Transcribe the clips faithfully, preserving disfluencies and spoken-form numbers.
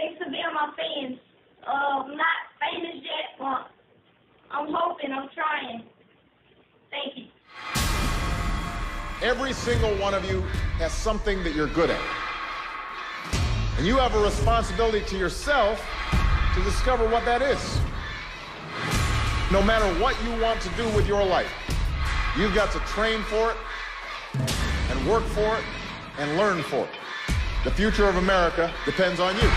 thanks for being my fans. Uh, I'm not famous yet, but I'm hoping, I'm trying. Thank you. Every single one of you has something that you're good at. And you have a responsibility to yourself to discover what that is. No matter what you want to do with your life, you've got to train for it, and work for it, and learn for it. The future of America depends on you.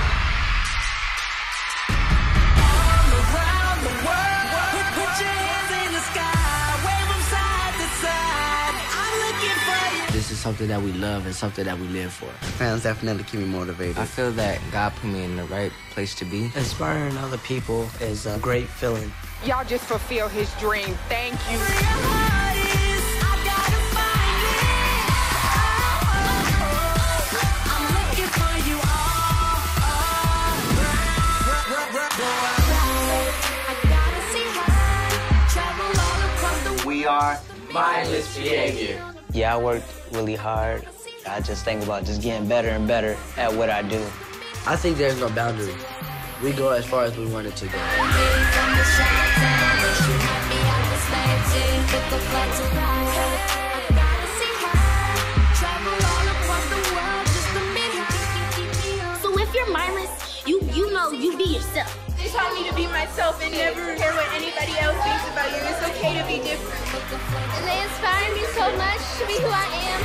This is something that we love and something that we live for. Fans definitely keep me motivated. I feel that God put me in the right place to be. Inspiring other people is a great feeling. Y'all just fulfill his dream. Thank you. We are Mindless Behavior. Yeah, I worked really hard. I just think about just getting better and better at what I do. I think there's no boundary. We go as far as we wanted to go. So if you're mindless, you you know you be yourself. They taught me to be myself and never care what anybody else thinks about you. It's okay to be different. And they inspire me so much to be who I am.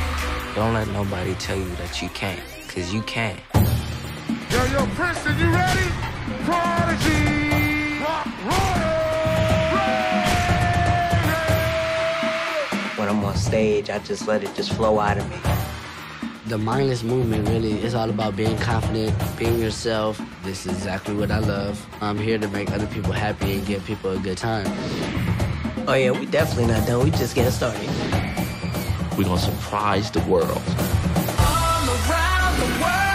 Don't let nobody tell you that you can't, because you can't. Yo, yo, Prince, are you ready? Prodigy, Roc Royal. When I'm on stage, I just let it just flow out of me. The mindless movement really is all about being confident, being yourself. This is exactly what I love. I'm here to make other people happy and give people a good time. Oh yeah, we definitely not done. We just getting started. We're gonna surprise the world. All around the world.